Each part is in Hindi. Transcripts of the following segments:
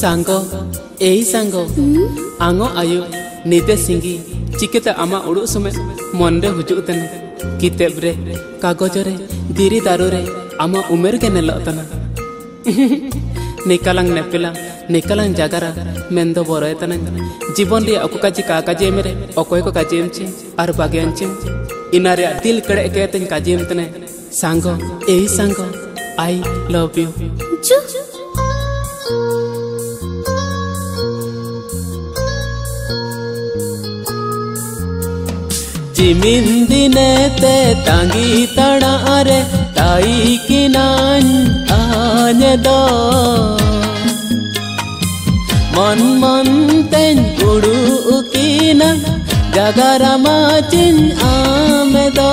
सांगो एई सांगो आंगो आयु निदे सिंगी चिकेता आमा उड़ू समय मन रे हुजू तने किताब रे कागज रे दिरी दारू रे आमा उमेर के नेल तना निकालंग नेपिला निकालंग जागरा मेंदो बोरय तने जीवन रे अको काजी का काजी मेरे अकोय को काजी एमचे आर बागेनचे इनारे दिल कड़े के तन काजी एम तने सांगो एई सांगो आई लव यू जिमिन दिने ते तांगी तड़ा रे ताई की नान आने दो मन मन तेन उड़ू की ना जगरा माचिन आमे दो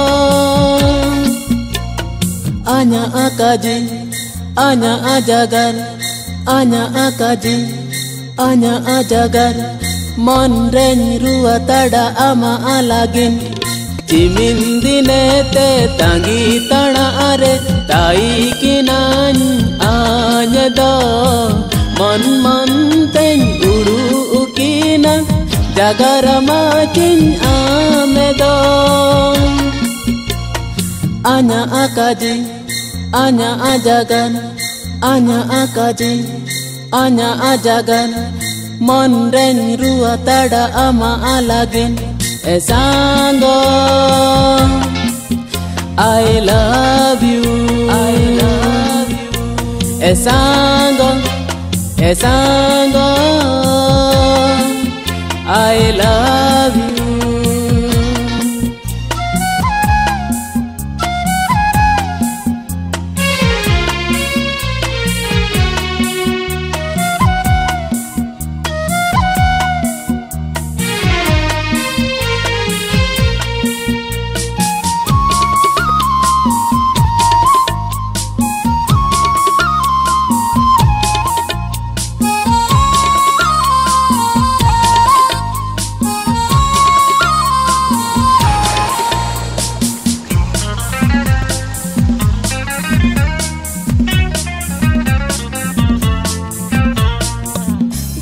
आना आकाजी आना आजागर आना आकाजी आना आजागर मन रेन रुआ तड़ा आमा आलागिन जिमिन दिने ते तांगी तड़ा आरे ताई की नान आने दो मन मन तेन उड़ू उकीना जागर माचिन आमे दो आना आकाजी आना आजागर आना आकाजी आना आजागर मन रेन रुआ तड़ा आमा आलागिन ए सांगो आई लव यू ए सांगो आई लव यू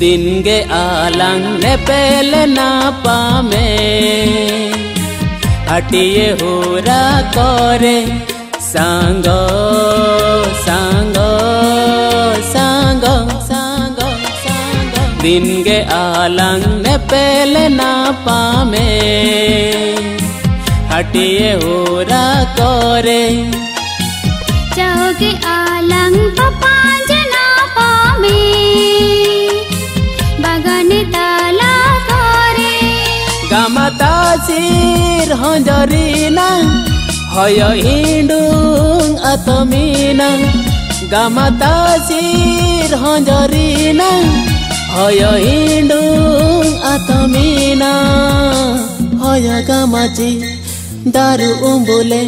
दिन गे आलंग ने पहले ना पामे हटिए होरा करे सांगो सांगो सांगो सांगो सांगो दिन गे आलंग ने पहले ना पामे हटिए होरा करे जाओगे आलंग पापा जना पामे गामाता सिर हंजरीना हयो हिंडूंग अतमीना गामाता सिर हंजरीना हयो हिंडूंग अतमीना हयो गामाची दारू उंबुले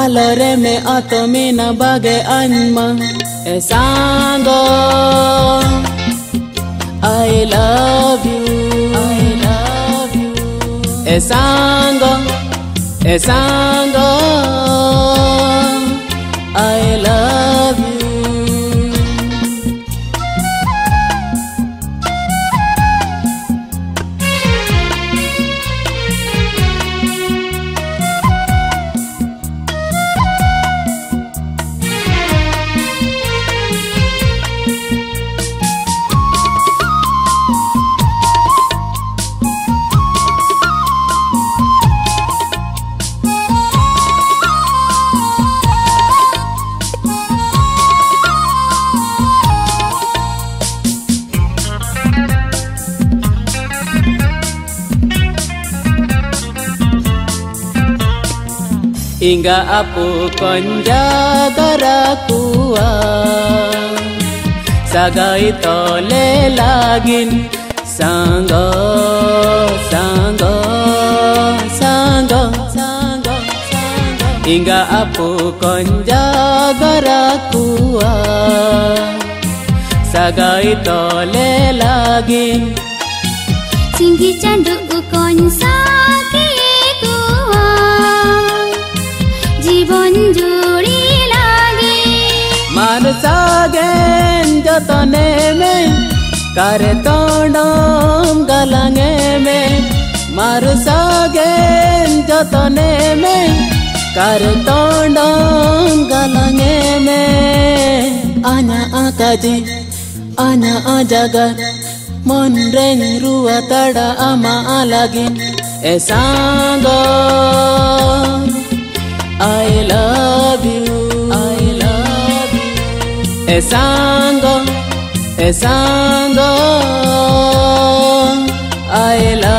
आलोरे में अतमीना बागे अन्मा ए सांगो आई लव यू ए सांगो आई लव यू इंगा आपो कंजा दरा कुआ सगाई तोले लागिन सांगो सांगो सांगो सांगो इंगा आपो कंजा दरा कुआ सगाई तोले लागिन सिंगी चंदू कंसा जीवन जोड़ी लागे मानसा गें जतने में करे तोडम गलांगे में मारू सागे जतने में करे तोडम गलांगे में आना आकाजी आना आजागा मन रेंग रुआ तड़ा आमा आलागी ए सांगो I love you Esango, Esango I love you